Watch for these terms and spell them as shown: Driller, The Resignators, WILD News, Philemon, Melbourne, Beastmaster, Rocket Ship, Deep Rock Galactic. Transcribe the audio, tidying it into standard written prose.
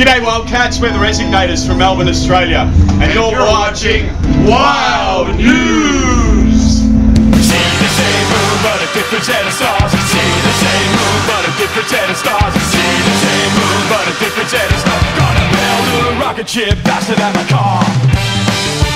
G'day Wildcats, we're the Resignators from Melbourne, Australia, and you're watching Wild News! See the same moon but a different set of stars. See the same moon but a different set of stars. See the same moon but a different set of stars. Gonna build a rocket ship faster than my car.